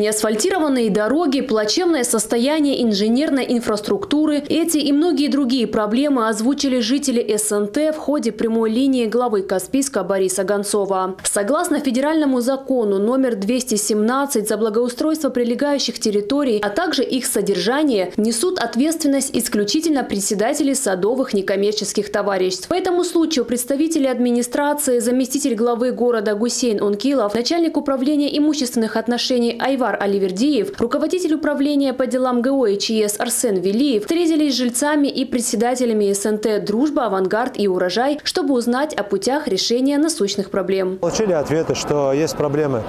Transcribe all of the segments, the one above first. Неасфальтированные дороги, плачевное состояние инженерной инфраструктуры – эти и многие другие проблемы озвучили жители СНТ в ходе прямой линии главы Каспийска Бориса Гонцова. Согласно Федеральному закону номер 217 за благоустройство прилегающих территорий, а также их содержание, несут ответственность исключительно председатели садовых некоммерческих товариществ. По этому случаю представители администрации, заместитель главы города Гусейн Ункилов, начальник управления имущественных отношений Айвар Аливердиев, руководитель управления по делам ГО и ЧС Арсен Велиев встретились с жильцами и председателями СНТ «Дружба», «Авангард» и «Урожай», чтобы узнать о путях решения насущных проблем. Получили ответы, что есть проблемы,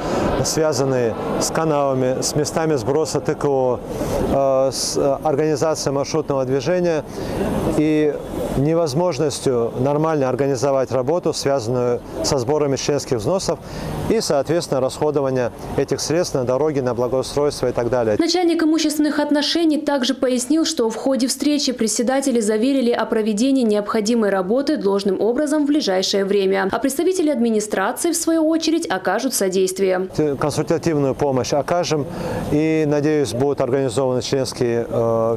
связанные с канавами, с местами сброса ТКО, с организацией маршрутного движения и невозможностью нормально организовать работу, связанную со сборами членских взносов и, соответственно, расходование этих средств на дороги, на благоустройство и так далее. Начальник имущественных отношений также пояснил, что в ходе встречи председатели заверили о проведении необходимой работы должным образом в ближайшее время, а представители администрации, в свою очередь, окажут содействие. Консультативную помощь окажем и, надеюсь, будут организованы членские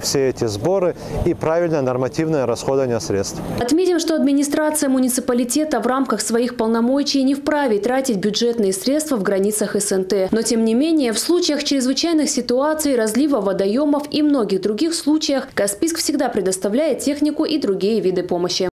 все эти сборы и правильное нормативное расходование средств. Отметим, что администрация муниципалитета в рамках своих полномочий не вправе тратить бюджетные средства в границах СНТ. Но, тем не менее, в случаях чрезвычайных ситуаций, разлива водоемов и многих других случаях Каспийск всегда предоставляет технику и другие виды помощи.